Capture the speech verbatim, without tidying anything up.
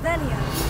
Revelio.